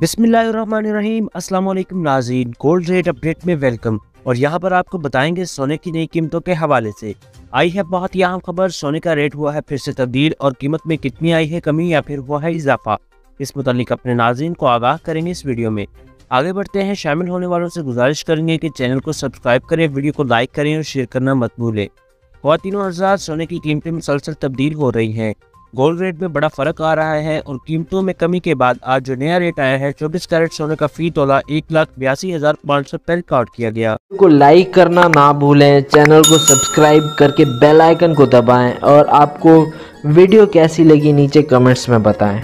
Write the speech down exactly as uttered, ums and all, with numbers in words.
बिस्मिल्लाहिर्रहमानिर्रहीम अस्सलाम वालेकुम नाज़रीन, गोल्ड रेट अपडेट में वेलकम। और यहाँ पर आपको बताएंगे सोने की नई कीमतों के हवाले से। आई है बहुत ही अहम खबर, सोने का रेट हुआ है फिर से तब्दील और कीमत में कितनी आई है कमी या फिर हुआ है इजाफा, इस मुतालिक अपने नाज़रीन को आगाह करेंगे इस वीडियो में। आगे बढ़ते हैं, शामिल होने वालों से गुजारिश करेंगे कि चैनल को सब्सक्राइब करें, वीडियो को लाइक करें और शेयर करना मत भूलें। ख्वातीनों हज़रात, सोने की कीमतें मुसलसल तब्दील हो रही हैं, गोल्ड रेट में बड़ा फ़र्क आ रहा है और कीमतों में कमी के बाद आज जो नया रेट आया है चौबीस कैरेट सोने का फी तोला एक लाख बयासी हज़ार पाँच सौ पर रिकॉर्ड किया गया। को लाइक करना ना भूलें, चैनल को सब्सक्राइब करके बेल आइकन को दबाएं और आपको वीडियो कैसी लगी नीचे कमेंट्स में बताएं।